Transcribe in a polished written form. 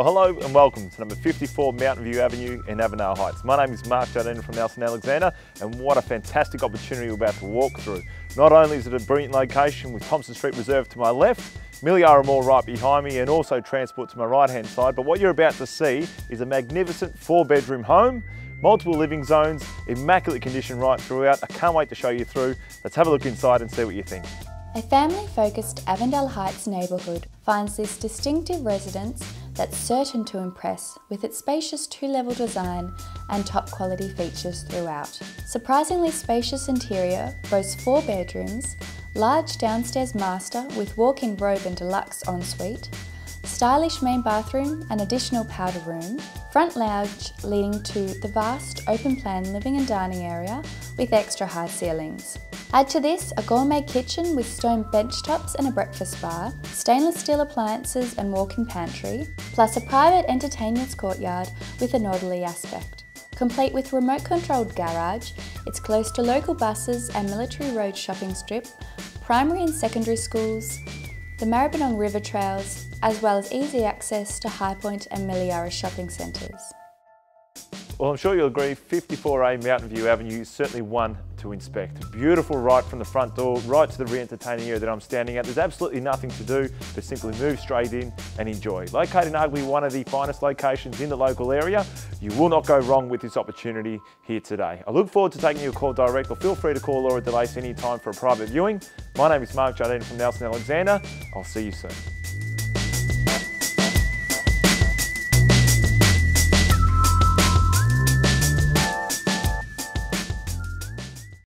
Well, hello and welcome to number 54 Mountain View Avenue in Avondale Heights. My name is Mark Giardina from Nelson Alexander, and what a fantastic opportunity we're about to walk through. Not only is it a brilliant location with Thompson Street Reserve to my left, Milleara Mall right behind me, and also transport to my right-hand side, but what you're about to see is a magnificent 4-bedroom home, multiple living zones, immaculate condition right throughout. I can't wait to show you through. Let's have a look inside and see what you think. A family-focused Avondale Heights neighbourhood finds this distinctive residence that's certain to impress with its spacious two-level design and top-quality features throughout. Surprisingly spacious interior boasts 4 bedrooms, large downstairs master with walk-in robe and deluxe ensuite, stylish main bathroom and additional powder room, front lounge leading to the vast open-plan living and dining area with extra high ceilings. Add to this a gourmet kitchen with stone benchtops and a breakfast bar, stainless steel appliances and walk-in pantry, plus a private entertainment's courtyard with an orderly aspect. Complete with remote-controlled garage, it's close to local buses and Military Road shopping strip, primary and secondary schools, the Maribyrnong River Trails, as well as easy access to Highpoint and Milleara shopping centres. Well, I'm sure you'll agree, 54A Mountain View Avenue is certainly one to inspect. Beautiful right from the front door, right to the re-entertaining area that I'm standing at. There's absolutely nothing to do but simply move straight in and enjoy. Located in arguably one of the finest locations in the local area, you will not go wrong with this opportunity here today. I look forward to taking your call direct, or feel free to call Laura De Lace anytime for a private viewing. My name is Mark Giardina from Nelson Alexander. I'll see you soon.